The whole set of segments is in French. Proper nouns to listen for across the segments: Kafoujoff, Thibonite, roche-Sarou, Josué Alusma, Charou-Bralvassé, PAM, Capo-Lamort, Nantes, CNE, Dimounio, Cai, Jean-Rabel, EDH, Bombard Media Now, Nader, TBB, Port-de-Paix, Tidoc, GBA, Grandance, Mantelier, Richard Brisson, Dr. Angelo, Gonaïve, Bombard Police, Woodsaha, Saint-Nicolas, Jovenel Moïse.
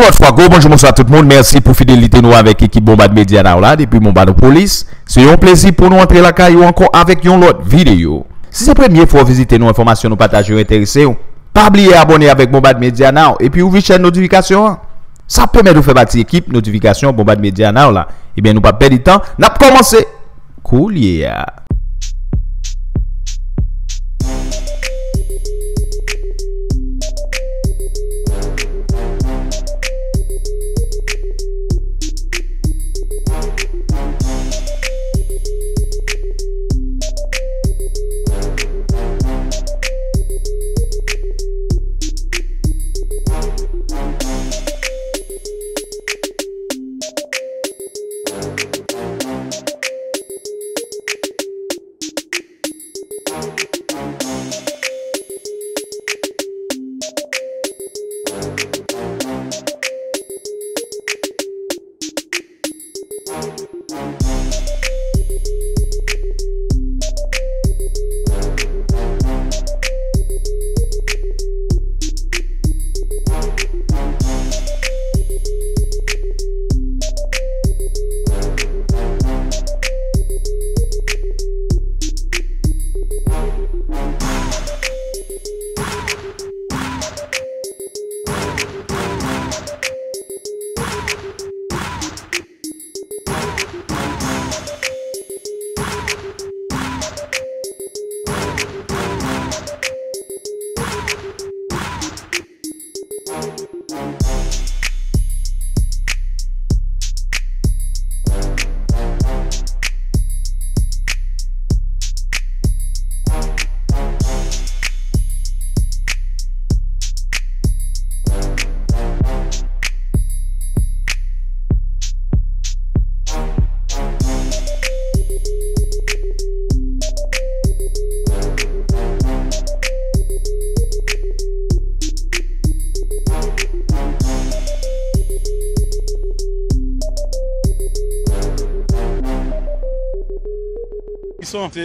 Une autre fois, bonjour, bonsoir à tout le monde. Merci pour fidélité nous avec l'équipe Bombard Media Now là, depuis Bombard Police. C'est un plaisir pour nous entrer la caille ou encore avec une autre vidéo. Si c'est la première fois visiter nos informations, nous partager intéressés, pas oublier abonner avec Bombard Media Now et puis ouvrir chaîne notification. Ça permet de faire partie équipe notification Bombard Media Now là. Eh bien, nous pas perdre du temps, n'a pas commencé. Cool yeah.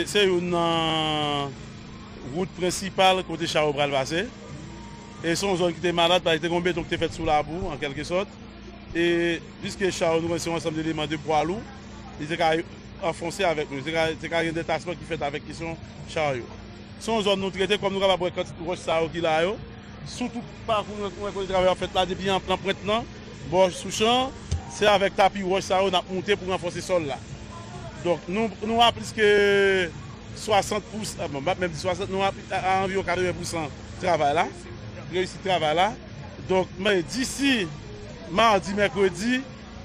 C'est une route principale côté Charou-Bralvassé. Et c'est une zone qui était malade, parce que le béton qui était fait sous la boue, en quelque sorte. Et puisque Charou, nous recevons ensemble d'éléments de poids lourds, ils étaient enfoncés avec nous. C'est un détachement qui fait avec qui sont Charou. C'est une zone nous traitée comme nous avons un roche-Sarou qui est là. Surtout parcours nous travaillons fait là depuis en plan maintenant, Borge sous champ, c'est avec tapis roche-Sarou qu'on a monté pour renforcer le sol là. Donc nous avons plus que 60%, même 60%, nous avons environ 80% de travail là, réussi le travail là. Donc d'ici mardi, mercredi,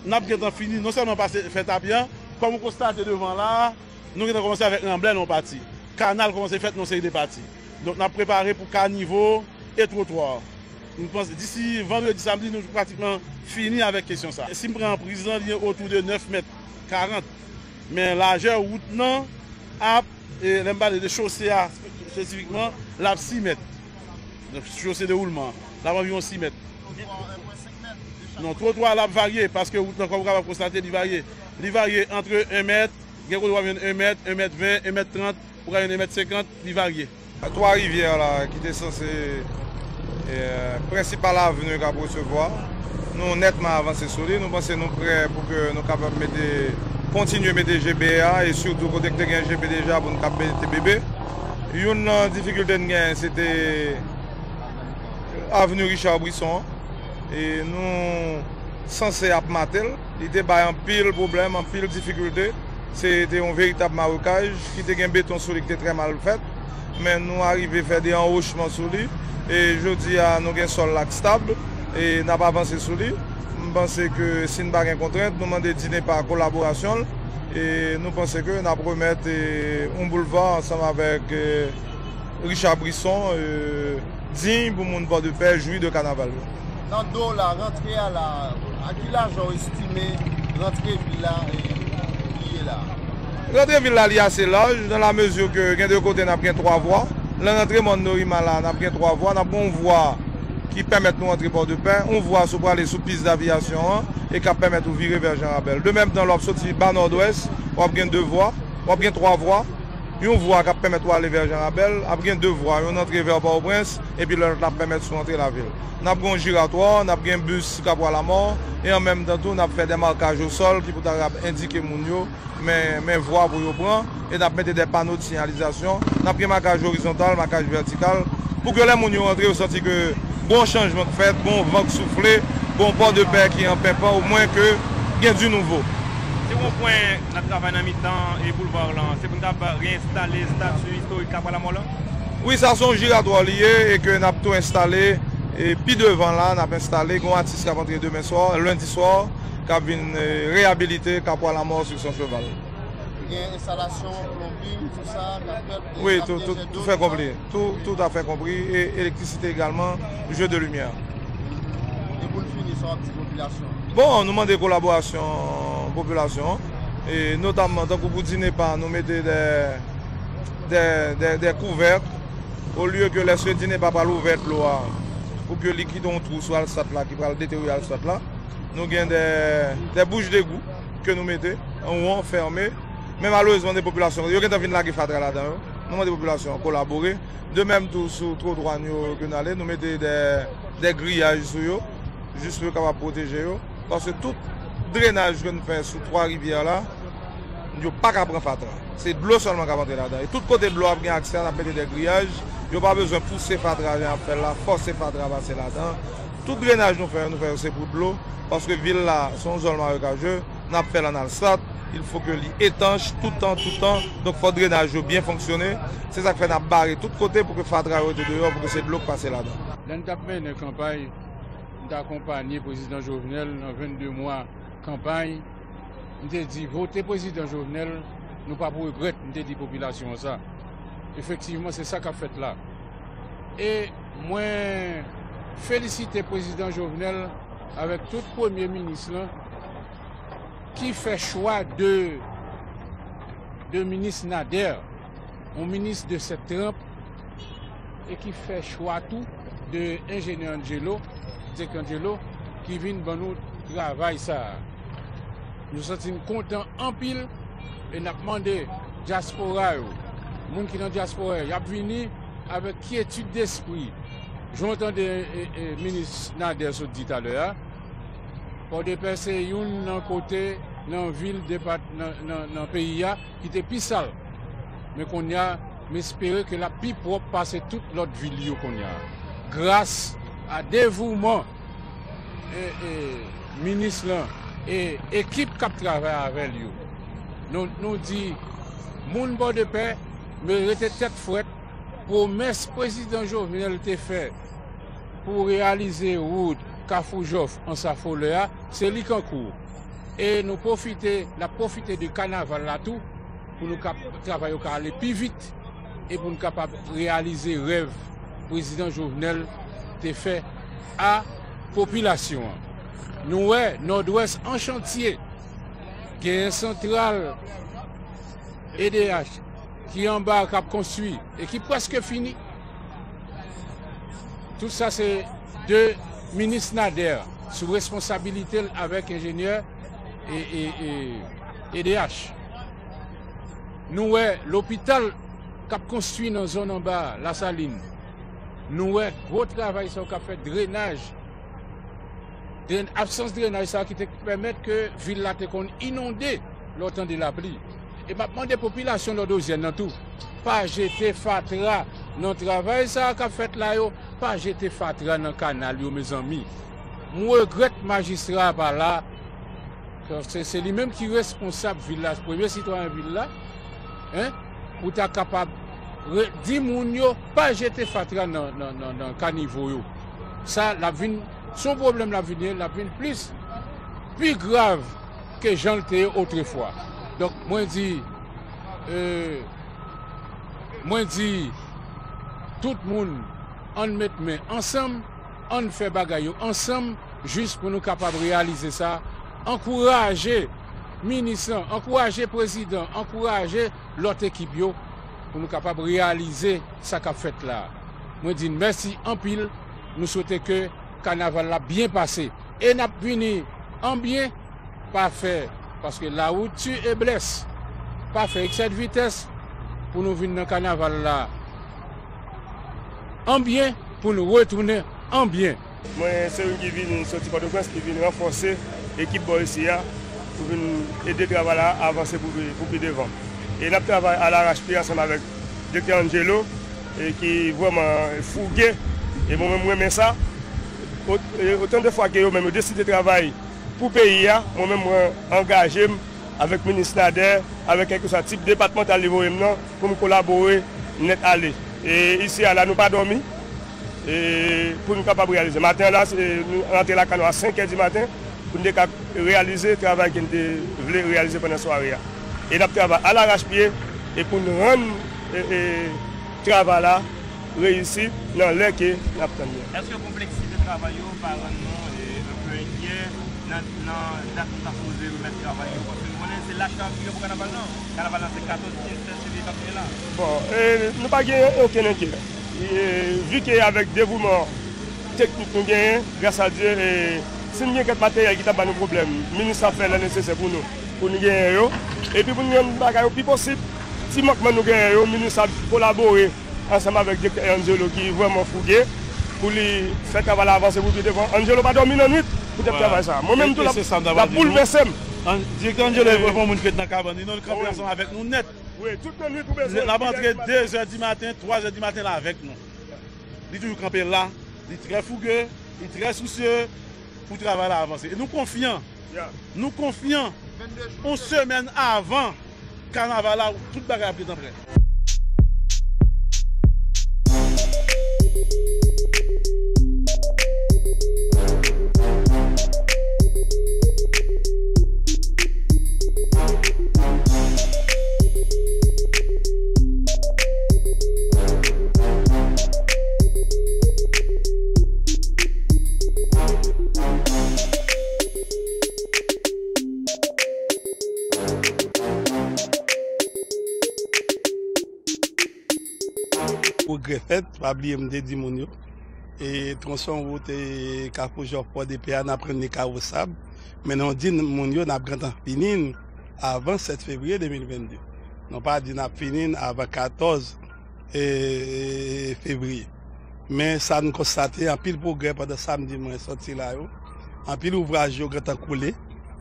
nous avons fini, non seulement passer fait à bien, comme vous constatez devant là, nous avons commencé avec l'emblème non parti. Canal commencé à faire nos séries de parties. Donc nous avons préparé pour caniveau et trottoir. Nous pensons d'ici vendredi, samedi, nous avons pratiquement fini avec question ça. Si nous prenons en prison, il y a autour de 9,40 m. Mais la jeune route, non, et l'emballage de chaussée, spécifiquement, la 6 mètres. La chaussée de roulement, là, environ 6 mètres. Non, trottoir, là, varié, parce que route, comme vous pouvez constater, il varie. Il varie entre 1 mètre, 1 mètre, 1 mètre 20, 1 mètre 30, pour 1 mètre 50, il varie. Trois rivières, là, qui étaient censées, principale avenue qu'à recevoir, nous, nettement avancés sur lui, nous pensons nous prêts pour que nous capables mettre des. Continuer à mettre des GBA et surtout quand on a un GBA déjà pour nous caper TBB. Une difficulté c'était avenue Richard Brisson et nous censés à Matel, il était un pile problème, un pile difficulté. C'était un véritable maroquage qui était un béton sur lui qui était très mal fait. Mais nous arrivons à faire des enrochements sur lui et je dis nous avons un sol lac stable et n'a pas avancé sur lui. Nous pensons que si nous n'avons pas de contrainte, nous demandons de dîner par collaboration et nous pensons que nous allons remettre un boulevard ensemble avec Richard Brisson, digne pour mon Port-de-Paix, jouir de carnaval. Dans le dos, la rentrée à la. À qui l'argent estimé, rentrée villa et qui est là? Rentrée villa est assez large, dans la mesure que les deux côtés n'a pris trois voies. La rentrée Mondorima n'a pris trois voies, n'a pas une voie. Qui permettent nous d'entrer Port-de-Paix, on voit sous aller sous piste d'aviation et qui permettent de virer vers Jean-Rabel. De même, dans l'option bas nord-ouest, on a bien deux voies, on a bien trois voies, une voie qui permet d'aller vers Jean-Rabel, après deux voies, une entrée vers Port-au-Prince et puis l'autre qui permet de rentrer la ville. Nous avons un giratoire, nous avons un bus Capo-Lamort et en même temps, nous avons fait des marquages au sol qui pourraient indiquer les voies pour les prendre et nous avons mis des panneaux de signalisation, nous avons pris un marquage horizontal, un marquage vertical pour que les gens rentrent au senti que bon changement fait, bon vent soufflé, bon Port-de-Paix qui est en pimpant, au moins que il y a du nouveau. C'est un point, notre travail dans mi-temps et boulevard là, c'est pour nous réinstaller le statut historique à la mort là. Oui, ça sont giratoire lié et que nous avons tout installé. Et puis devant là, on a installé un artiste qui va rentrer demain soir, lundi soir, qui va réhabiliter Capo-Lamort sur son cheval. Il y a une installation, plumbing, tout ça, oui, tout fait compris. Tout à fait compris. Et électricité également, jeu de lumière. Et pour finir sur la petite population. Bon, on nous demande des collaborations population. Et notamment, donc pour dîner pas, nous mettez des couvertes au lieu que les dîner pas par l'ouverte l'eau. Pour que le liquide on trouve soit le sat là, qui va le détériorer le sat là. Nous avons des bouches d'égout que nous mettons, en haut, fermées. Mais malheureusement, des populations, il y a des gens qui viennent là-dedans. Nous avons des populations collaborées. De même, tout sur trop droit, nous mettons des grillages sur eux, juste pour pouvoir protéger eux. Parce que tout drainage que nous faisons sur trois rivières là, nous n'avons pas qu'à prendre fatra. C'est de l'eau seulement qui va rentrer là-dedans. Et tout côté de l'eau a accès à des grillages. Il n'y a pas besoin de pousser Fatra, forcer Fatra à passer là-dedans. Tout drainage nous faisons, c'est pour de l'eau, parce que la ville là, son zone marécageuse, nous avons fait l'analsat, il faut que l'eau étanche tout le temps. Donc il faut que le drainage bien fonctionner. C'est ça que nous avons barré de tous côtés pour que Fatra soit dehors, pour que c'est de l'eau qui passe là-dedans. Là, nous avons fait une campagne, nous avons accompagné le président Jovenel dans 22 mois de campagne. Nous avons dit, votez président Jovenel, nous n'avons pas pour regretter, nous avons dit, population, ça. Effectivement, c'est ça qu'a fait là. Et moi, félicite le président Jovenel avec tout le premier ministre là, qui fait choix de ministre Nader, un ministre de cette trempe, et qui fait choix tout de l'ingénieur Angelo, Dr. Angelo, qui vient dans notre travail. Ça. Nous sommes contents en pile et nous avons demandé diaspora. Les gens qui sont dans la diaspora, ils sont venus avec quiétude d'esprit. J'entends le ministre Nader dit tout à l'heure, pour des personnes dans côté, dans la ville, dans le pays, qui étaient plus sales. Mais qu'on a espéré que la plus propre passe toute l'autre ville qu'on a. Grâce à dévouement et ministre et équipe qui travaille avec lui. Nous disons, les gens de paix, mais il était tête fouette, promesse président Jovenel te fait pour réaliser route Kafoujof en sa folie, c'est lui qui en cours. Et nous profiter du carnaval là tout pour nous travailler au aller plus vite et pour nous capable réaliser le rêve président Jovenel te fait à population. Nous nord-ouest en chantier, gain central EDH. Qui en bas, qui a construit et qui est presque fini. Tout ça, c'est de ministre Nader, sous responsabilité avec ingénieur et EDH. Nous, l'hôpital qui a construit dans la zone en bas, la saline. Nous, gros travail qui a fait drainage. Absence de drainage, ça qui permet que la ville est inondée l'automne de la pluie. Et maintenant, des populations de deuxième dans tout. Pas jeter Fatra dans le travail, ça qu'a fait là, pas jeter Fatra dans le canal, mes amis. Je regrette le magistrat par là. C'est lui-même qui est responsable de la ville, premier citoyen de la ville. Hein? Pour être capable de dire, pas jeter Fatra dans le caniveau. Ça, son problème, la ville plus grave que j'en étais autrefois. Donc, moi, je dis, tout le monde, on met main ensemble, on fait bagaille ensemble, juste pour nous capables de réaliser ça. Encourager ministre, encourager président, encourager l'autre équipe, pour nous capables de réaliser ça qu'a fait là. Moi, je dis, merci en pile, nous souhaitons que le carnaval l'a bien passé. Et n'a fini en bien, parfait. Parce que là où tu es blessé, pas fait avec cette vitesse, pour nous venir dans le carnaval là en bien, pour nous retourner en bien. Moi, c'est une qui vient sortir par le presse, qui vient renforcer l'équipe Boïsia pour aider le travail à avancer pour plus devant. Et là, travail à l'arrache ensemble avec Dr. Angelo, qui est vraiment fougué. Et moi-même, je remets ça. Autant de fois que je décide de travailler pour le pays, moi-même, je engagé avec le ministre Nader, avec quelque type départemental pour me collaborer, net aller. Et ici, là, nous n'avons pas dormi et pour nous capables de réaliser. Matin, là, nous rentrons la canoë à 5h du matin pour nous réaliser le travail que nous voulons réaliser pendant la soirée. Et nous travaillons à l'arrache-pied et pour nous rendre le travail là réussi dans l'air que nous obtenons. Est-ce que la complexité de travail par rendement est un peu inquiète dans la façon de remettre le travail? C'est l'achat pour Carnaval, Carnaval, c'est 14, 15, là. Bon, nous n'avons pas gagné aucun inquiet. Vu qu'avec dévouement technique, nous gagnons, grâce à Dieu, si nous avons quelques matériels qui n'ont pas de problème, le ministre a fait le nécessaire pour nous gagner. Et puis pour nous gagner le plus possible, si nous gagnons, le ministre a collaboré ensemble avec Angelo qui est vraiment fougué pour lui faire travailler avancer pour lui devant. Angelo n'a pas dormi la nuit pour travailler ça. Moi-même, tout la boule versée. Directeur Angelo est vraiment mon qui est dans le cabane, il est avec nous net. Oui, toute la nuit pour baiser. La rentrée 2h du matin, 3h du matin là avec nous. Il est toujours campé là, il est très fougueux, il est très soucieux pour travailler à avancer. Et nous confiants, une semaine avant le carnaval là, toute bagarre est en prêt. Fait, pas oublier de Dimounio et tronçon route et Capo Port-de-Paix n'a pris les carreaux sable. Maintenant, Dimounio n'a pas fini avant 7 février 2022. Non pas dit n'a fini avant 14 février. Mais ça nous constate un pile progrès pendant samedi matin sorti là en pile ouvrage grand temps coulé.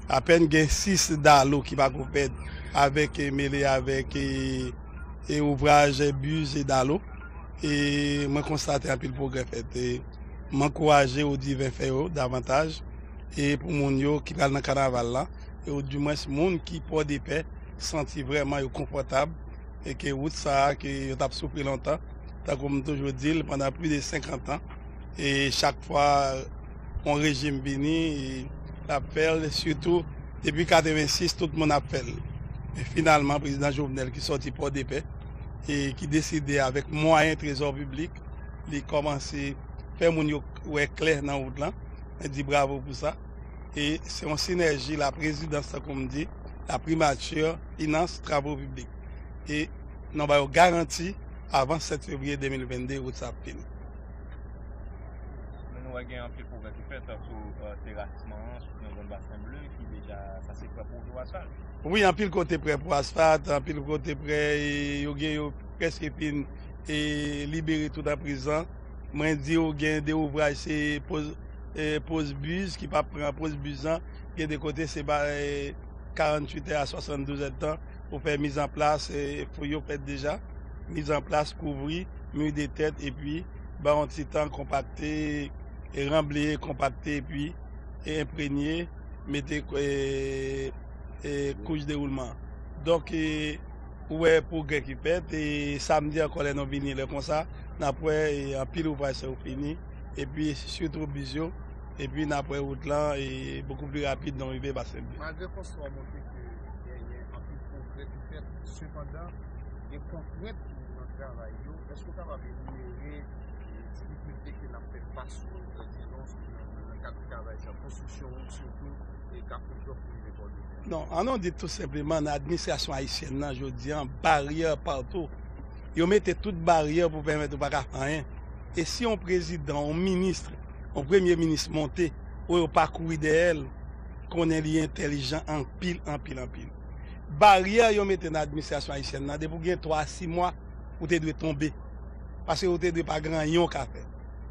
À peine 6 dallo qui va couper avec mêlé avec et ouvrage bus et dallo. Et je constate un peu le progrès fait. Et je m'encourage aux divins faire davantage. Et pour les gens qui parlent dans le carnaval là, et du moins les gens qui portent des paix, sentent vraiment confortable. Et que Woodsaha, qui a souffert longtemps, comme toujours dit, pendant plus de 50 ans. Et chaque fois, on régime béni, l'appel, surtout depuis 1986, tout le monde appelle. Et finalement, le président Jovenel qui sortit Port de Paix. Et qui décidait avec moyen trésor public, de commencer à faire mon clair dans le route. Je dis bravo pour ça. Et c'est en synergie, la présidence, comme dit, la primature, finance, travaux publics. Et nous avons garanti avant 7 février 2022 où ça finit. Nous avons un peu de progrès qui fait sur le terrassement, sur le bassin bleu, qui déjà ça s'est prêt pour l'asphalte. Oui, en pile côté prêt pour l'asphalte, en pile côté prêt, il y a presque fini et libéré tout à présent. Moi, je dis qu'il y a des ouvrages, c'est pose bus, qui ne prend pas pose bus, il y a des côtés, c'est 48 heures à 72 heures de temps pour faire mise en place, il faut y faire déjà, mise en place, couvrir, mur des têtes et puis, en petit temps compacté. Et remblayer, compacter, puis et imprégner, mettre couche de roulement. Donc, ouais, progrès qui fait, et samedi encore, nous venons comme ça, après, en pile ouvrage, c'est fini, et puis surtout bisous, et puis après, route là, et beaucoup plus rapide dans l'arrivée, bassin. Malgré qu'on soit montré qu'il y a un peu de progrès qui fait, cependant, les concrets pour le travail, est-ce que ça va améliorer les difficultés que l'on fait face aux non, on dit tout simplement, l'administration haïtienne, je dis, barrière partout. Ils mettent toutes barrières pour permettre de ne pas faire rien. Et si un président, un ministre, un premier ministre monté, ou un parcours idéal, qu'on est intelligent en pile, en pile, en pile. barrière yon mette dans l'administration haïtienne, pour gagner 3-6 mois, vous devez tomber. Parce que vous devez pas grand yon qu'à faire.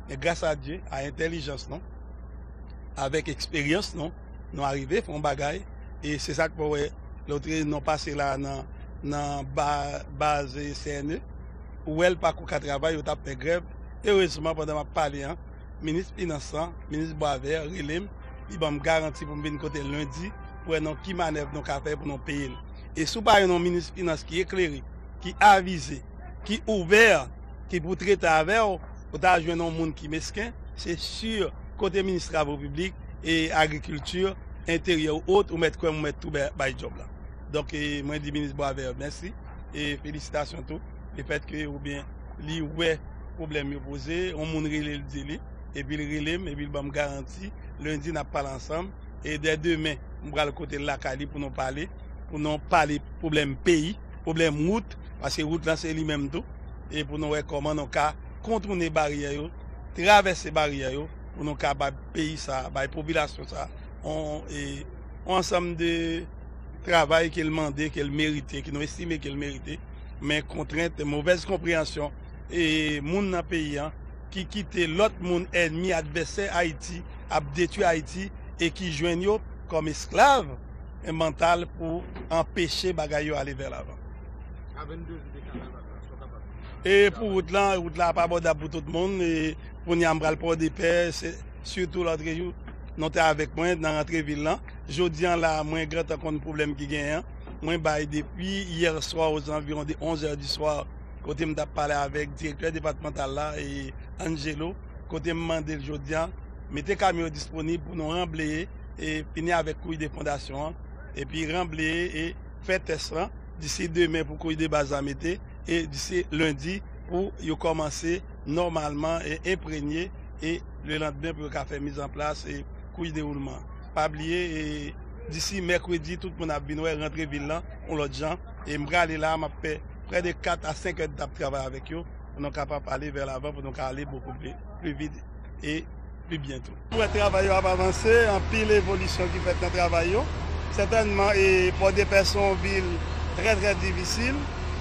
Mais grâce à Dieu, à intelligence, non? Avec expérience, non? Nous arrivons, font bagaille. Et c'est ça que pour l'autre, nous passons là dans la base CNE. Où elle, par contre, travaille, on a fait grève. Et heureusement, pendant que je parlais, le ministre Innocent, le ministre Boisvert, Relim, il m'a garanti pour venir côté lundi, pour nous qui manœuvre nos cafés pour nous payer. Et si vous avez un ministre Innocent qui est éclairé, qui est avisé, qui est ouvert, qui peut traiter avec vous, vous avez un monde qui est mesquin, c'est sûr, côté ministre des Travaux publics et agriculture, intérieur ou autre, vous mettez quoi, vous mettez tout le job là. Donc, moi, je dis ministre Boisvert, merci et félicitations tout. Le fait que ou bien li ouais problème me poser on moun relé le délai et puis il relève et puis il va me garantir lundi n'a pas ensemble et dès demain on va le côté de la Cali pour nous parler problème pays problème route parce que route là c'est lui même tout et pour nous comment on ka contourner barrière yo traverser barrière yo pour nous capable pays ça ba population ça on et ensemble de travail qu'elle demandait qu'elle méritait qui nous estimait qu'elle méritait mais contrainte, mauvaise compréhension et moun nan pays qui quitte l'autre moun ennemi adversaire Haïti, a détruit Haïti et qui joignent yo comme esclave mental pour empêcher bagay yo aller vers l'avant. Et pour route là pas abordable pour tout le monde et pour n'y ambral Port-de-Paix surtout l'autre jour nous était avec moi dans rentrée ville là, jodi an la moins grand compte problème qui gagne. Moi, depuis hier soir aux environs de 11h du soir, quand je parlé avec le directeur départemental là et Angelo, quand je demandé le Jodian, mettez les camions disponibles pour nous remblayer et finir avec couille des fondations. Et puis remblayer et faire test d'ici demain pour couille des bases à mettre et d'ici lundi pour commencer normalement et imprégner et le lendemain pour faire mise en place et couille de roulement. Pas oublier et d'ici mercredi, tout le monde a bien rentré ville là, on l'autre gens. Et je vais aller là, je fais près de 4 à 5 heures de travail avec eux. On est capable d'aller vers l'avant, pour donc aller beaucoup plus vite et plus bientôt. Pour le travail à avancer, en pile évolution qui fait dans le travail. Certainement, et pour des personnes villes très très difficiles,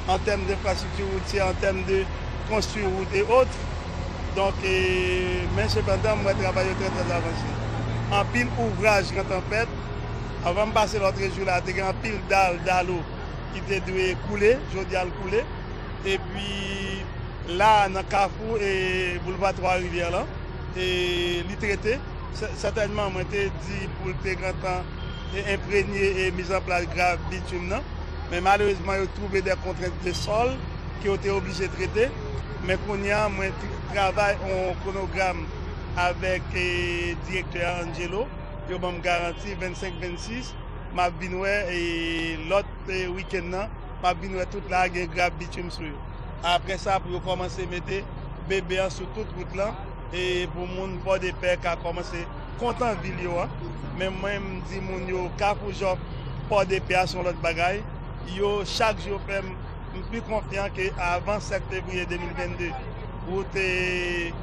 en termes d'infrastructure routière, en termes de construire route et autres. Donc, mais cependant, moi, je travaille très très avancé. En pile ouvrage quand on fait. Avant de passer l'autre jour, là, il y a un pile d'eau qui était coulé, aujourd'hui elle coulé. Et puis là, dans le Carrefour et boulevard Trois-Rivières, là, et les traités, certainement, moi, j'ai dit pour le grand temps imprégner et mise en place grave bitume. Mais malheureusement, ils ont trouvé des contraintes de sol qui ont été obligés de traiter. Mais qu'on y a, moi, je travaille en chronogramme avec le directeur Angelo. Je me garantis 25-26, ma binoué et l'autre week-end, ma binoué toute la grave bitume sur eux. Après ça, pour commencer à mettre bébé sur toute route là, et pour moun Port-de-Paix qui a commencé content ville. Mais moi, je dis moun Capo Job, Port-de-Paix sur l'autre bagaille. Yo chaque jour, je suis plus confiant qu'avant 7 février 2022, route et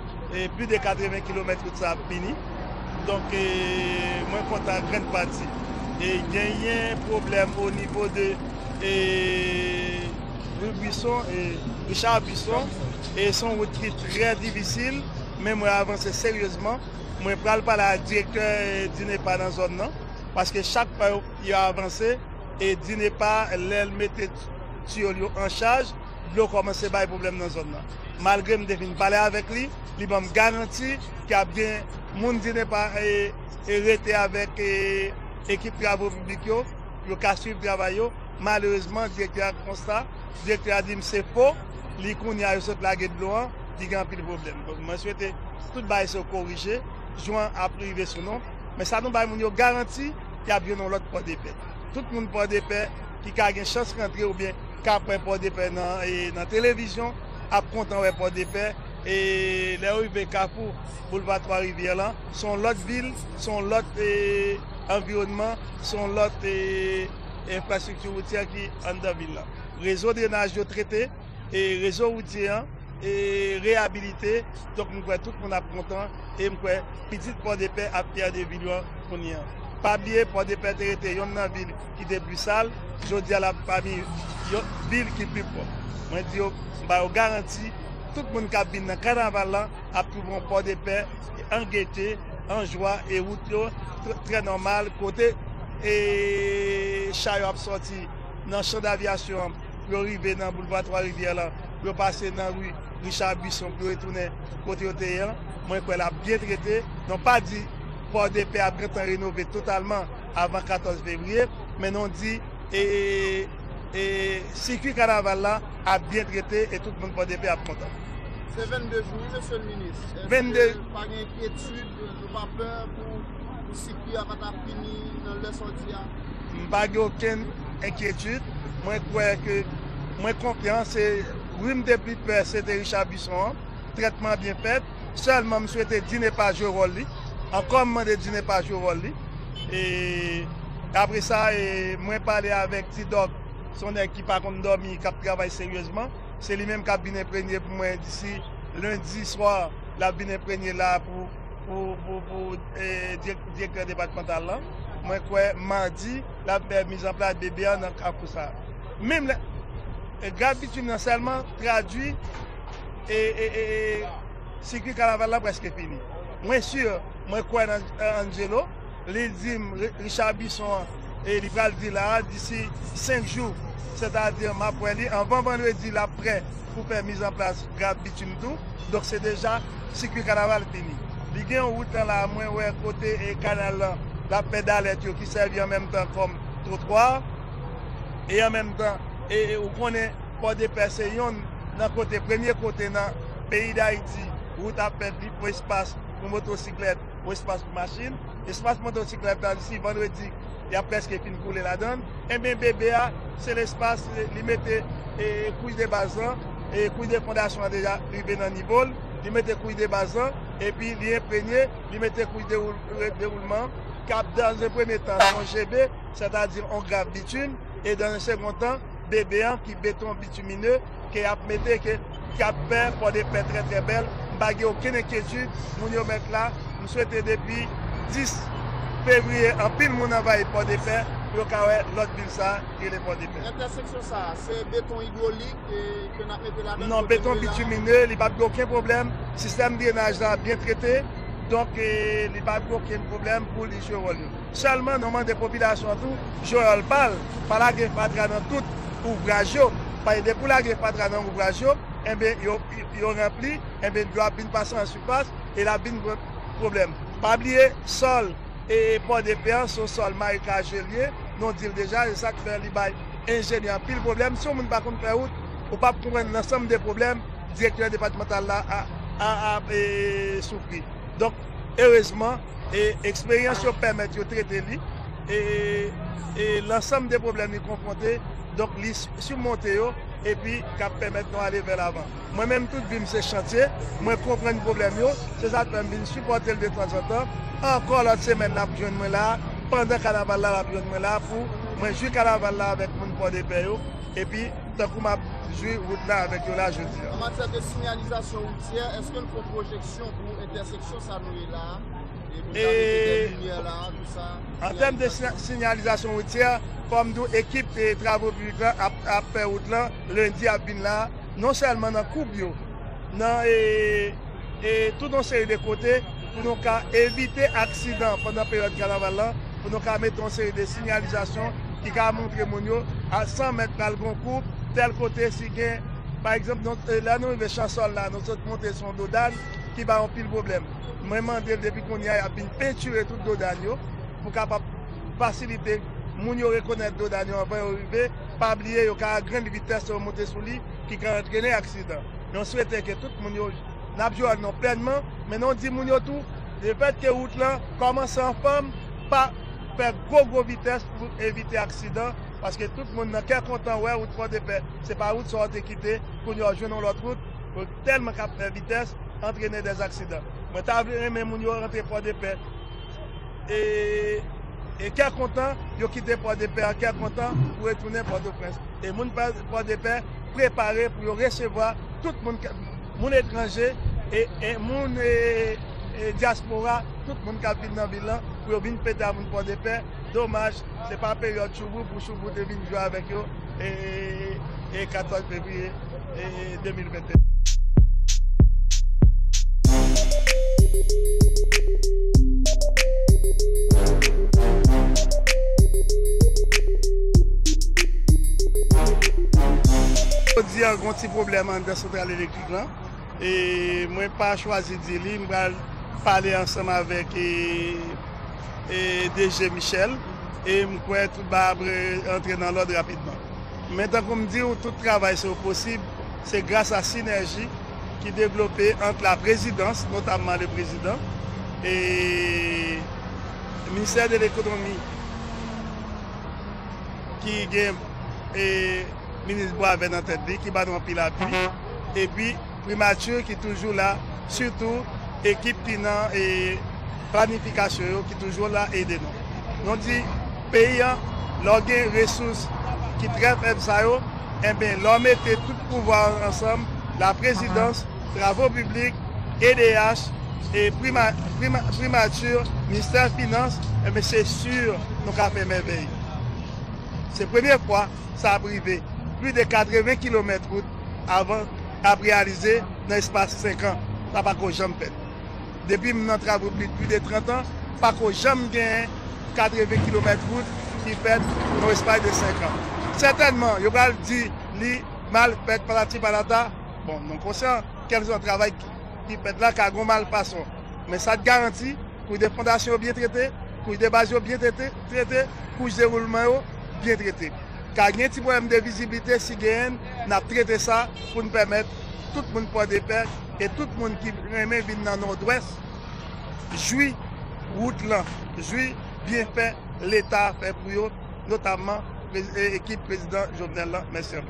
plus de 80 km de ça fini. Donc, moi, je compte en grande partie. Et il y a un problème au niveau de Richard Brisson et son route qui est très difficile. Mais moi, avancer sérieusement. Moi, je ne parle pas la directeur dîner pas dans la zone, non. Parce que chaque fois qu'il a avancé, et dîner pas, elle mettait en charge, il a commencé à avoir des problèmes dans la zone. Malgré que je ne parle pas avec lui, il m'a garanti qu'il a bien. Moun dîner pas arrêté avec l'équipe de travaux publics, le cas suivre le travail. Malheureusement, le directeur constat, le directeur a dit que c'est faux, les gens a eu ce plagué de l'eau, il y a un problème. Donc, je souhaite que tout le monde se corrige, joint à privé son nom, mais ça nous garantit qu'il y a bien l'autre Port-de-Paix. Tout le monde Port-de-Paix qui a une chance de rentrer ou bien qui a pris Port-de-Paix dans la télévision, a content de Port-de-Paix. Et les rues de Carrefour, boulevard Trois-Rivières, là, sont l'autre ville, sont l'autre environnement, sont l'autre infrastructure routière qui est en la ville. Réseau drainage traité et réseau routier et réhabilité. Donc, nous voyons tout le monde content et nous voyons petite Port-de-Paix à Pierre de Villois qu'on y a. Pas oublier Port-de-Paix était une ville qui était plus sale, je dis à la famille, une ville qui est plus propre. Moi je dis, garantie, tout le monde qui habite dans le carnaval a pu voir Port-de-Paix en gaieté, en joie et route très normal côté et Chaillot a sorti dans le champ d'aviation pour arriver dans le boulevard Trois-Rivières, pour passer dans la rue Richard Brisson pour retourner côté OTR. Moi je l'a bien traité, non pas dit Port-de-Paix a pris un rénové totalement avant 14 février, mais on dit et circuit carnaval là a bien traité et tout le monde Port-de-Paix a content. C'est 22 jours, monsieur le ministre. Est-ce 22... que pas d'inquiétude, pas peur pour le circuit avant la fini dans le sortir? Pas aucune inquiétude. Moi, je crois que moi confiant, c'est rhume de plus peur, c'était Richard Brisson. Traitement bien fait. Seulement, je souhaitais dîner par jour au lit. Encore demander dîner par jour au lit. Et après ça, moi parler avec Tidoc, son équipe a dormi, qui travaille sérieusement. C'est lui-même qui a bien imprégné pour moi d'ici lundi soir, la bien imprégné là pour directeur départemental là. Moi quoi mardi, la mise en place de GBA dans Kakusa. Même la gratitude non seulement traduit et circuit carnaval là presque fini. Moi sûr, moi quoi Angelo, les dîmes Richard Brisson et il va le dire là d'ici 5 jours. C'est-à-dire, ma poêle, avant vendredi, l'après, pour faire mise en place grave bitume tout. Donc, c'est déjà circuit carnaval fini. Il y a une route là, moins ouais, côté et canal, la pédalette qui servent en même temps comme trottoir. Et en même temps, et vous connaissez Port-de-Paix, c'est dans côté, premier côté, dans le pays d'Haïti, route à perdu pour espace pour motocyclette, pour espace pour machine. Espace motocyclette, ici, vendredi, il y a presque fini de couler la donne. Et bien, BBA, c'est l'espace, il met les couilles de basan, et couilles de fondation déjà arrivées dans le niveau, il met les couilles de basan, et puis il imprégné, il met les couilles de déroulement, cap dans un premier temps, son GB, c'est-à-dire on grave bitume, et dans un second temps, BBA qui béton bitumineux, qui a mis, qui a fait pour des paix très très belles, bagué aucune inquiétude, nous y mettre là, nous souhaitons depuis 10 février, en pile, mon envahi Port-de-Paix, l'autre ville, ça, et les Port-de-Paix. L'intersection, ça, c'est béton hydraulique et que nous avons mis là. Non, béton bitumineux, il n'y a pas aucun problème. Le système de drainage, là, bien traité. Donc, il n'y a pas aucun problème pour les joueurs. Seulement, nous demandons des populations, tout, joueurs le bal, par la greffe patronne dans tout ouvrage, par les dépôts la greffe patronne dans l'ouvrage, et bien, ils ont rempli, et bien, ils doivent passer en surface, et là, il n'y a pas de problème. Pas oublier, sol. Et Port-de-Paix, sur le sol marécageux, nous disons déjà, c'est ça qui fait les ingénieurs. Puis le problème, si on ne peut pas comprendre la route, on ne peut pas comprendre l'ensemble des problèmes, le directeur départemental a souffert. Donc, heureusement, l'expérience permet de traiter et l'ensemble des problèmes confrontés, donc les surmonter et puis qui permettent de nous aller vers l'avant. Moi-même, tout le monde, c'est chantier, moi, je comprends le problème, c'est ça qui me supporter de temps en temps. Encore l'autre semaine, la je suis là, pendant le carnaval, la je suis là, pour moi, jouer le carnaval avec mon Port-de-Paix, et puis, tant que je joue route là avec eux là, je dis. En matière de signalisation routière, est-ce que une projection pour l'intersection, ça nous est là? Et en termes de signalisation routière, comme nous, équipe des travaux publics à faire route là, lundi à Bin là, non seulement dans Koubio, et tout dans série de côtés, pour nous éviter accident pendant la période de carnaval, pour nous mettre une série de signalisations qui va montrer à 100 mètres par le concours, tel côté, si par exemple, là nous, le chansol là, nous sommes montés sur Dodane, qui va en pile problème. Moi, je demande depuis qu'on y a une peinture tout Dodane, pour faciliter, les gens reconnaissent Dodane avant d'arriver, pas oublier qu'il y a une grande vitesse de monter sur lui qui va entraîner accident. Nous souhaitons que tout le monde. Nous avons pleinement, mais nous disons tout, le fait que route là commence en forme, pas faire gros vitesse pour éviter accident, parce que tout le monde n'a qu'à content, ouais, route Port-de-Paix, c'est pas route sorte quittée, pour nous rejoindre l'autre route, pour tellement qu'à faire vitesse, entraîner des accidents. Moi, t'avais aimé mon rentrer Port-de-Paix. Et qu'à content, ils quittent Port-de-Paix, qu'à content, pour retourner Port-de-Prince. Et mon Port-de-Paix préparé pour recevoir tout le monde. Mon étranger et mon diaspora, tout le monde qui habite dans la ville, pour venir péter à mon Port-de-Paix. Dommage, ce n'est pas période Choubou pour Choubou de venir jouer avec eux et 14 février 2021. J'ai un petit problème dans la centrale électrique là. Et moi, je n'ai pas choisi de dire, je vais parler ensemble avec DG Michel et je crois que tout va entrer dans l'ordre rapidement. Maintenant, comme je dis, tout travail c'est possible, c'est grâce à la synergie qui est développée entre la présidence, notamment le président, et le ministère de l'économie qui est le ministre Boisvert en tête, qui va nous appuyer l'appui, et puis Primature qui est toujours là, surtout équipe Pinan et planification qui est toujours là aider nous. Nous disons, payant, l'organe ressources qui traite ça, et bien l'on mettait tout pouvoir ensemble, la présidence, travaux publics, EDH, et primature, ministère de Finances, et bien c'est sûr, nous avons fait merveille. C'est la première fois ça a privé. Plus de 80 km route avant à réaliser dans l'espace 5 ans. Ça n'a pas qu'on jamais fait. Depuis mon travail depuis plus de 30 ans, pas qu'on jamais gagné 80 km route qui fait dans l'espace de 5 ans. Certainement, je vais dire, mal fait par la Tibanata. Bon, non conscient, quels sont les travail qui fait là, car on mal passé. Mais ça te garantit que des fondations bien traitées, que des bases bien traitées, que des roulements bien traités. Car il y a un petit problème de visibilité, si nous avons traité ça pour nous permettre tout le monde pour des pertes et tout le monde qui aime venir dans le nord-ouest, jouit route là, jouit bien fait, l'État fait pour eux, notamment l'équipe président Jovenel là, merci à vous.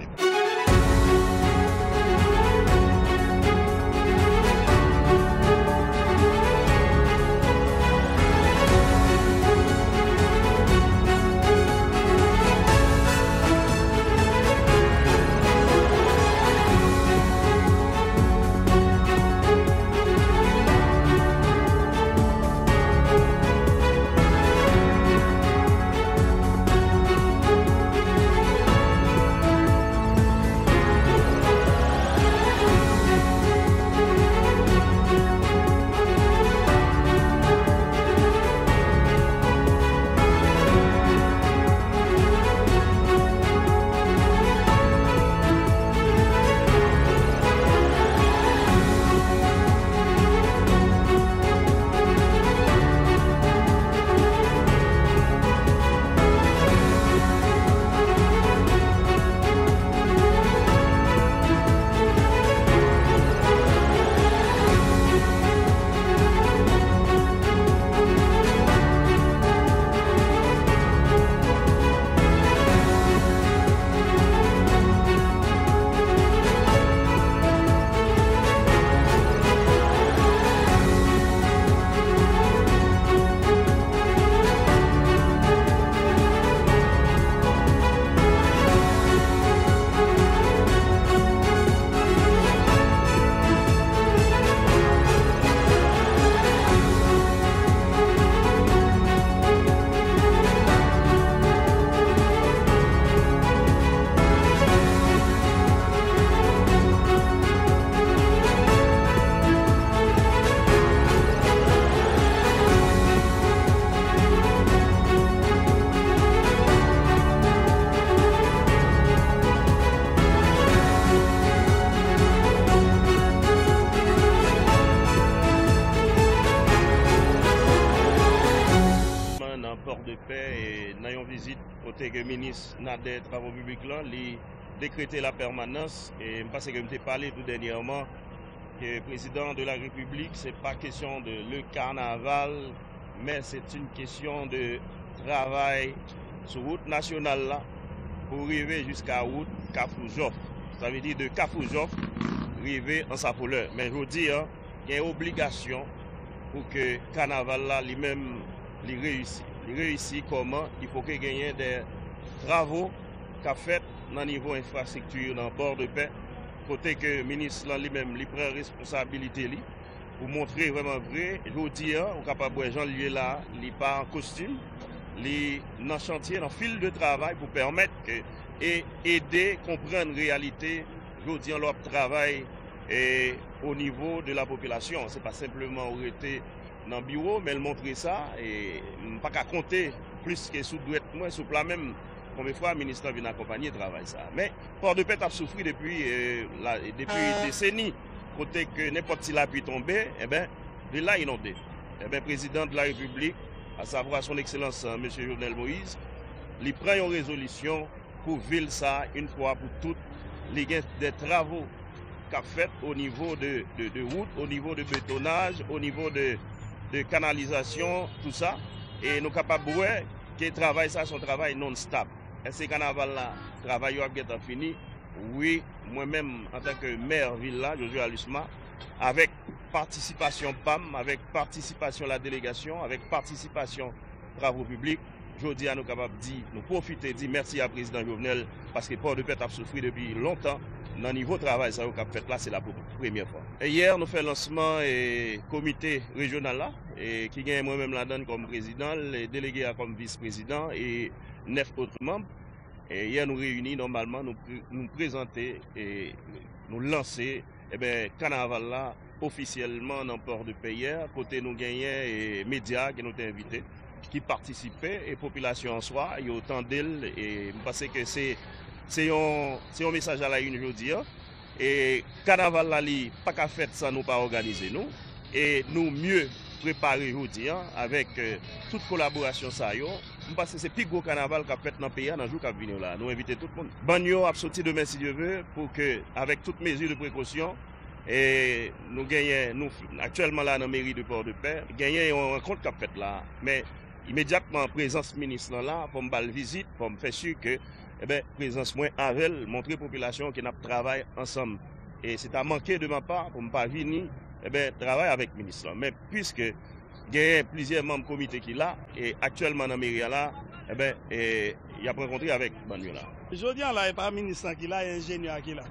Ministre Nader travaux publics là, il décrété la permanence et je pense que je parlé tout dernièrement que le président de la République, c'est pas question de le carnaval, mais c'est une question de travail sur route nationale là pour arriver jusqu'à route Kafoujoff. Ça veut dire de Kafoujoff arriver en Sapouleur. Mais je vous dis, hein, il y a une obligation pour que le carnaval là lui-même il réussisse. Il réussit comment? Il faut qu'il gagne des travaux qu'a fait dans niveau infrastructure dans Port-de-Paix côté que le ministre lui-même prend responsabilité pour montrer vraiment vrai. Aujourd'hui, on est capable de voir Jean-Lié là, il n'est pas en costume, il est dans le chantier, dans le fil de travail pour permettre et aider, comprendre la réalité. Aujourd'hui, on travaille au niveau de la population. Ce n'est pas simplement arrêter dans le bureau, mais le montrer ça. Et pas qu'à compter plus que sous douette, moins sous plat même. Combien de fois le ministre vient accompagner le travail ça. Mais Port-de-Paix a souffert depuis des décennies. Côté que n'importe qui l'a pu tomber, eh bien, de là inondé. Eh bien, le président de la République, à savoir son Excellence M. Jovenel Moïse, il prend une résolution pour ville ça une fois pour toutes. Il y a des travaux qu'a fait au niveau de route, au niveau de bétonnage, au niveau de canalisation, tout ça. Et nous sommes capables de voir que le travail ça, son travail non-stop. Et ces canavals-là, le travail a fini. Oui, moi-même, en tant que maire Villa, Josué Alusma, avec participation PAM, avec participation la délégation, avec participation travaux publics, je dis à nous capables de nous profiter, dire merci à président Jovenel, parce que Port-de-Paix a souffert depuis longtemps. Dans le niveau de travail, ça a fait là, c'est la première fois. Et hier, nous faisons le lancement et comité régional là, et qui gagne moi-même la donne comme président, les délégués comme vice-président et 9 autres membres. Et hier, nous réunis normalement, nous présenter et nous lancer le carnaval là, officiellement dans Port-de-Paix hier, côté nous gagnons et médias qui nous ont invités, qui participaient et population en soi, il y a autant d'elles. Et je pense que c'est un message à la une aujourd'hui. Et le carnaval là, pas qu'à faire ça, nous pas organiser nous. Et nous mieux préparer aujourd'hui avec toute collaboration ça yo. Parce que c'est le plus gros carnaval qui a fait dans le pays dans le jour qui a venu là. Nous invitons tout le monde. Bagno a sorti demain si Dieu veut pour que, avec toutes mesures de précaution, et nous gagnons, actuellement là dans la mairie de Port-de-Paix, gagnons une rencontre qui a fait là. Mais immédiatement, présence ministre là, pour me faire visite, pour me faire sûr que, eh bien, présence moins avec elle, montrer la population qui n'a pas travaillé ensemble. Et c'est à manquer de ma part pour ne pas venir, eh bien, travailler avec le ministre. Mais puisque il y a plusieurs membres du comité qui sont là, et actuellement dans mairie là, eh bien, il y a rencontré avec Banyo là. Je dis là, il n'y a pas de ministre qui est là, il y a un ingénieur qui est là.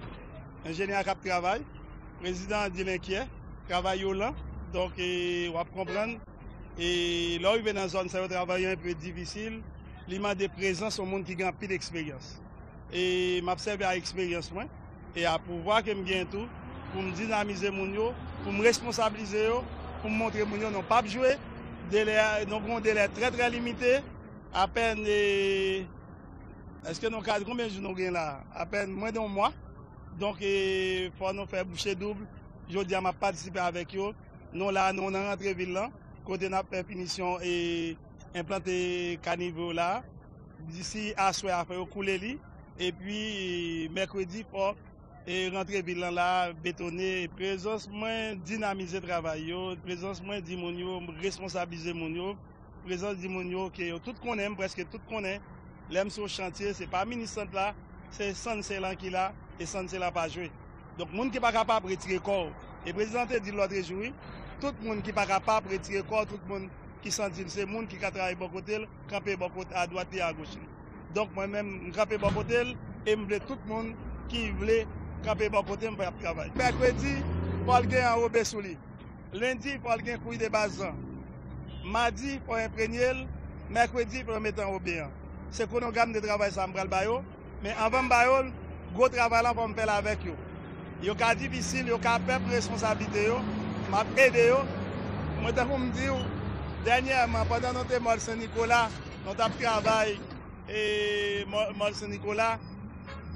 Ingénieur qui travaille, président dit l'inquiet, travaille là, donc on va comprendre. Et là, il est dans une zone, ça va travailler un peu difficile. Il y a des présences au monde qui ont plus d'expérience. Et je m'observe à l'expérience, et à pouvoir que je gagne tout, pour me dynamiser, pour me responsabiliser. Pour montrer que nous n'avons pas joué, nous avons un délai très très limité, à peine, est-ce que nous cadrons combien de jours nous avons là? À peine moins d'un mois, donc il faut nous faire boucher double. Je dis à ma participer avec eux, nous là, nous avons rentré ville là, côté de la finition et implanté caniveau là, d'ici à soir, après on coule li, et puis mercredi, pour et rentrer ville là, bétonner, présence moins dynamiser le travail, présence moins Dimounio, responsabiliser Dimounio, présence Dimounio, que tout qu'on aime, presque tout qu'on aime, l'aime sur le chantier, c'est pas ministre là, c'est Saint-Nicolas qui là, et Saint-Nicolas pas joué. Donc, le monde qui n'est pas capable de retirer corps, et le président dit l'autre jour, tout le monde qui n'est pas capable de retirer corps, tout le monde qui sent, c'est le monde qui travaille bon côté, camper bon côté, à droite et à gauche. Donc, moi-même, je camper bon côté, et je veux tout le monde qui voulait camper bon côté, je vais travailler. Mercredi, il faut aller en robe sous lui. Lundi, il faut aller en couille de bazan. Mardi, il faut imprégner. Mercredi, il faut mettre en robe. C'est le chronogramme de travail, ça me prend le baillot. Mais avant le baillot, le gros travail, là, faut faire avec eux. Il y a difficile, il y a peur de responsabilité. Je vais aider. Je vais me dire, dernièrement, pendant notre mort Saint-Nicolas, notre travail, et mort Saint-Nicolas,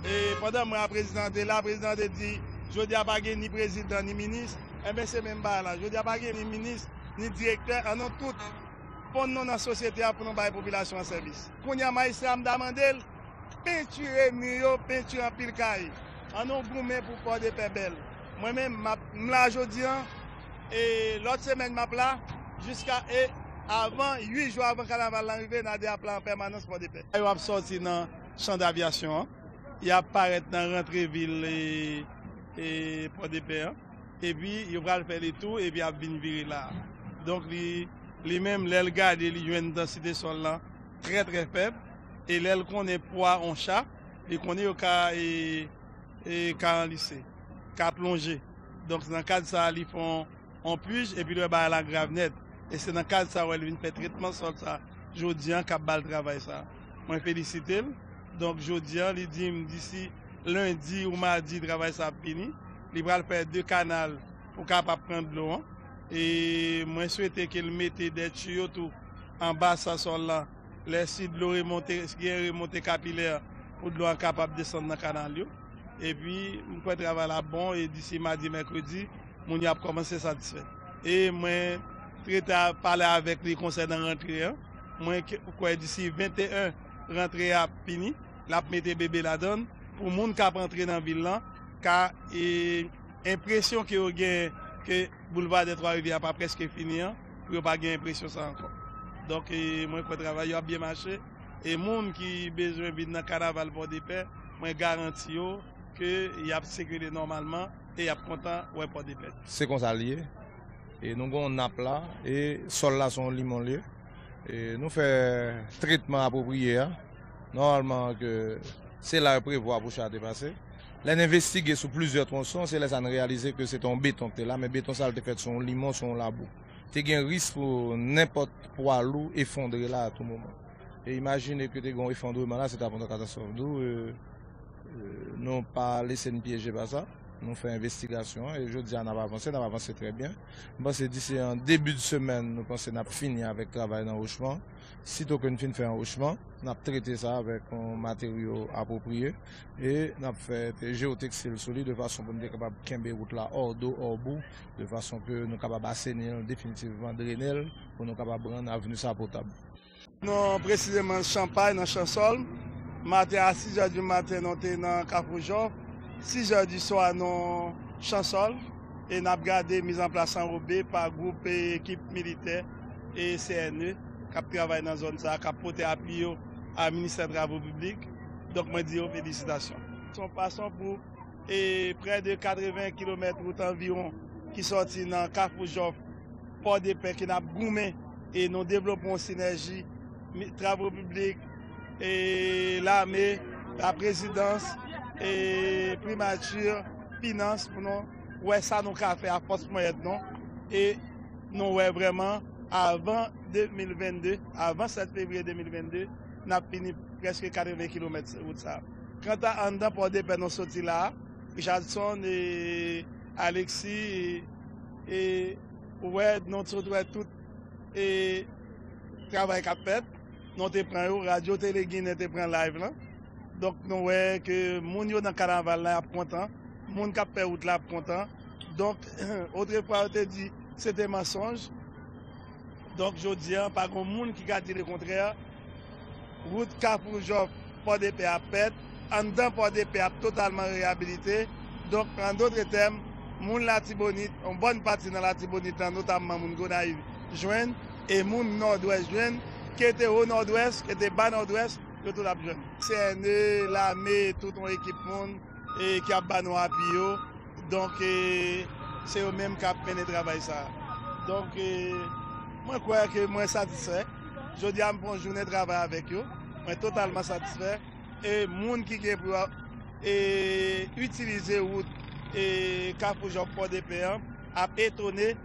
et pendant moi, la présidente dit, je ne dis pas ni président ni ministre, et bien c'est même pas là. Je ne dis pas ni ministre, ni directeur, on a tout pour nous dans la société, pour nous mettre la population en service. Quand il y a magistrat, je me demande, peinturer mieux, peinture en pile Cai. On a gourmet pour pouvoir des belles. Moi-même, je suis là aujourd'hui, et l'autre semaine, je suis là, jusqu'à avant 8 jours avant qu'elle va l'arriver, on a des plans en permanence pour des belles. Il va sortir dans le champ d'aviation. Il apparaît dans la rentrée ville et Port-de-Paix. Et puis, il va faire les tours et puis il va venir virer là. Donc, lui-même, il garde une densité sol là très très faible. Et il connaît poids en chat, il connaît au cas et qu'à lycée, qu'à plonger. Donc, dans le cadre de ça, ils font on puge et puis le bal à la grave net. Et c'est dans le cadre de ça où elle vient faire traitement sur ça. Jodian qui a bal travail ça. Moi, je félicite. Donc, Jodian, il dit d'ici lundi ou mardi, le travail ça fini. Il va faire 2 canaux pour qu'il puisse prendre l'eau. Et moi, je souhaitais qu'il mette des tuyaux tout en bas ça sur là. Les sites de l'eau remontée, ce qui est remontée capillaire pour de l'eau capable de descendre dans le canal. Et puis, je peux travailler là bon et d'ici mardi, mercredi, mon y a commencé satisfait. Et moi, très tard, parler avec les conseils dans rentrée. Moi, quoi d'ici 21, rentrée à fini, la mettre bébé la donne pour les gens qui rentrent dans la ville là, car l'impression que vous avez que le boulevard des Trois-Rivières n'est pas presque fini, vous n'avez pas l'impression ça encore. Donc, moi, je peux travailler, je vais bien marcher. Et les gens qui ont besoin de venir dans le carnaval Port-de-Paix, moi, je garantis qu'il y a sécurité normalement et il y a content ouais Port-de-Paix. C'est comme ça lié. Et nous avons un nappe là, et sol là sont limon lié. Et nous faisons traitement approprié. Normalement, c'est là que prévoit pour ça dépasser. Les investiguer sur plusieurs tronçons, c'est là qu'on réalise que c'est un béton que là, mais béton ça le fait son limon, son labo. Tu as un risque pour n'importe quoi lourd effondrer là à tout moment. Et imaginez que tu as un effondrement là, c'est avant la catastrophe. Nous n'avons pas laissé nous piéger par ça. Nous faisons investigation et je dis on va avancer, on va avancer très bien. Bon, c'est d'ici en début de semaine, nous pensons qu'on a fini avec le travail d'enrochement. Sitôt que nous finissons l'enrochement, on a traité ça avec un matériau approprié et on a fait géotextile solide de façon pour nous être capable de camber route là hors d'eau, hors bout, de façon que nous sommes capables d'assainir définitivement drainer pour nous capables de rendre l'avenue ça potable. Non, précisément Champagne, dans Chansol, matin à 6h du matin, nous sommes dans Capo-Lamort. 6h du soir, nous chansons et nous avons gardé mise en place enrobée par groupe et équipe militaire et CNE qui travaillent dans la zone, qui apportent appui au ministère des Travaux publics. Donc, je dis félicitations. Nous passons pour près de 80 km route environ qui sortent dans Capo-Lamort, Port-de-Paix, qui n'a goumé et nous développons une synergie, Travaux publics, et l'armée, la présidence. Et primature, finance, pour nous, ouais, ça nous a fait à force moyenne, non. Et nous, ouais, vraiment, avant 2022, avant 7 février 2022, nous avons fini presque 80 km de ça. Quant à Andan Port-de-Paix, nous sortis là, Jadson et Alexis, et ouais, nous sommes tous et travail qu'a fait, nous te prenons radio, téléguine, nous te prenons live là. Donc, nous voyons que les gens dans le carnaval là sont contents, les gens qui ont fait route là sont contents. Donc, autrefois, on te dit que c'était mensonge. Donc, je dis, par contre, les gens qui ont dit le contraire, route Capo-Lamort, Port-de-Paix à pète, en dedans Port-de-Paix à totalement réhabilité. Donc, en d'autres termes, les gens de la Thibonite, une bonne partie de la Thibonite, notamment les gens de Gonaïve, joignent, et les gens du Nord-Ouest joignent, qui étaient au Nord-Ouest, qui étaient bas Nord-Ouest. CNE, l'armée, tout ton équipement et qui a banné à Pio. Donc, c'est eux-mêmes qui ont mené le travail. Donc, moi, je crois que moi, je suis satisfait. Je dis à une bonne journée de travail avec eux. Je suis totalement satisfait. Et les gens qui ont utilisé la route et Capo-Lamort-Port-de-Paix a étonné,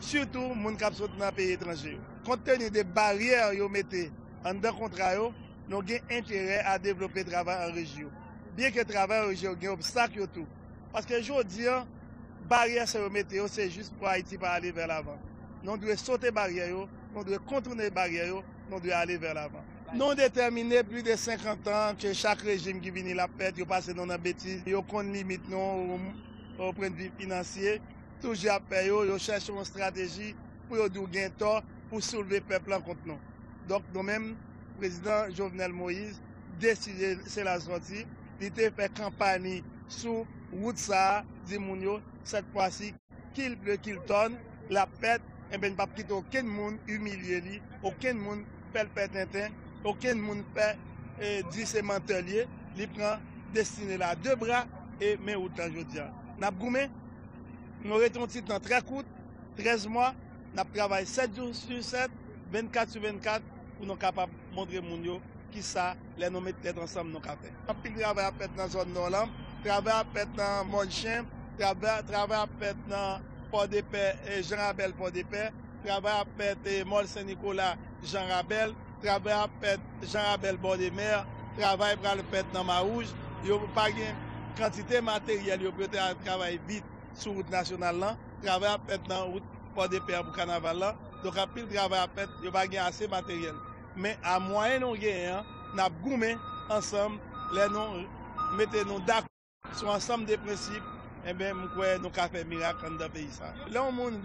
surtout les gens qui ont sauté dans les pays étrangers. Compte tenu des barrières qu'ils mettaient en deux contrats, nous avons intérêt à développer le travail en région. Bien que le travail en région ait un obstacle tout. Parce que je dis, la barrière sur la météo, c'est juste pour Haïti pour aller vers l'avant. Nous devons sauter les barrières, nous devons contourner les barrières, nous devons aller vers l'avant. Nous avons déterminé plus de 50 ans que chaque régime qui vient la pète, il passe dans la bêtise, il compte limite non au point de vue financier. Toujours à payer, il cherche une stratégie pour nous gagner tort, pour soulever le peuple en contre nous. Donc nous-mêmes, le président Jovenel Moïse décidé, c'est la sortie, il a fait campagne sur Woodsaha, Dimounio, cette fois-ci, qu'il pleut, qu'il tonne, la pète, et bien, il n'y a pas aucun monde humilié, aucun monde fait le pète, aucun monde fait dit c'est Mantelier, il prend destiné là, 2 bras et met route en jeudi. Nous avons goumé, nous avons un titre dans très court, 13 mois, nous avons travaillé 7 jours sur 7, 24 sur 24, pour nous capables de montrer aux qui ça, les nommer tête ensemble nos cafés. Puis travail à faire dans la zone nord, travail à faire dans Montchin, travail à faire dans Port-de-Paix et Jean-Rabel Port-de-Paix, travail à pète Mol Saint-Nicolas Jean-Rabel, travail à pète Jean-Rabel Bord-de-Mer, travail pour le pète dans Marouge. Il n'y a pas de quantité matérielle, il peut travailler vite sur route nationale là, travail à pète dans route Port-de-Paix pour carnaval là. Donc à pile travail à pète, il n'y a pas de assez matériel. Mais à moyen nous gagnons, nous avons goûté ensemble, les nous mettons d'accord sur ensemble des principes. Eh bien, nous avons fait un miracle dans le pays. Là, on monde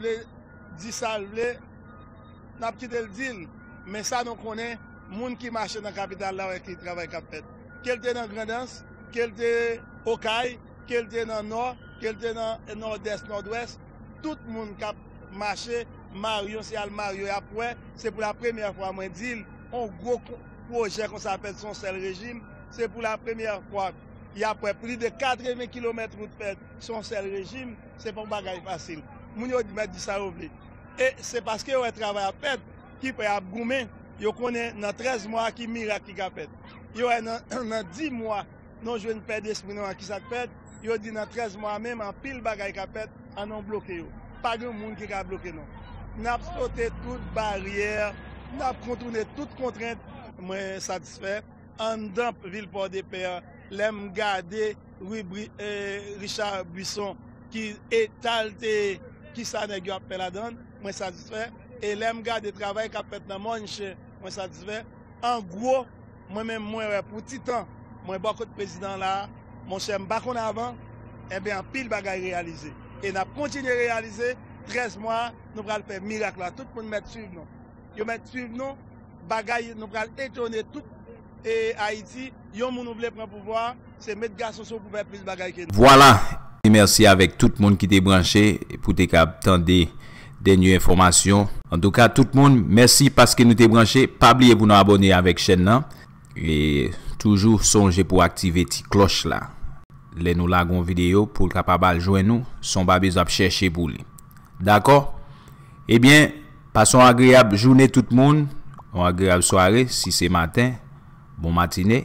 dit ça, n'a pas quitté le deal. Mais ça, nous connaissons les gens qui marchent dans la capitale là, qui travaillent avec la fête. Qu'elle était dans Grandance, qu'elle était au Cai, qu'elle était dans le Nord, qu'elle était dans le Nord-Est, Nord-Ouest. Tout le monde qui a marché, Marion, c'est Al-Mario, après, c'est pour la première fois, moi, deal. Un gros projet qu'on s'appelle son seul régime, c'est pour la première fois. Il y a plus de 80 km de fête son seul régime, c'est pas un bagage facile. Moun yo dit ça oublé. Et c'est parce que yo travail à pète qui peut abgoumer, yo connaît dans 13 mois qui miracle qui a fait. Yo dans 10 mois, non jeune père d'esprit non qui ça fait, yo dit dans 13 mois même en pile bagage qui a fait, en ont bloqué yo. Pas de monde qui a bloqué non. N'a sauté toute barrière, n'a contourné toute contrainte. Moi satisfait en dans ville Port-de-Paix. L'aime garder Richard Brisson qui étalte qui ça nèg yo appelle la donne, moi satisfait et l'aime garder travail qu'a fait dans manche, moi satisfait. En gros, moi même moi pour petit temps, moi bon côté président là, mon cher m'ba qu'on avant, et bien en pile bagaille réalisé et n'a continué réaliser 13 mois, nous va faire miracle là, tout pour mettre suivre nous. Yo mettre suivre nous, bagaille nous va étonner tout et Haïti. Voilà, et merci avec tout le monde qui était branché pour te capter des nouvelles informations. En tout cas, tout le monde, merci parce que nous t'es branché. Pas oublier pour nous abonner avec chaîne là. Et toujours songer pour activer cette cloche là. Les nous lagons vidéo pour capable joindre nous, sans pas besoin de chercher pour lui. D'accord? Eh bien, passons une agréable journée tout le monde. Une agréable soirée si c'est matin. Bon matinée.